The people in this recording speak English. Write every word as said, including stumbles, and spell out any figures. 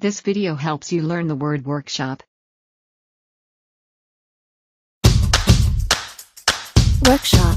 This video helps you learn the word workshop. Workshop.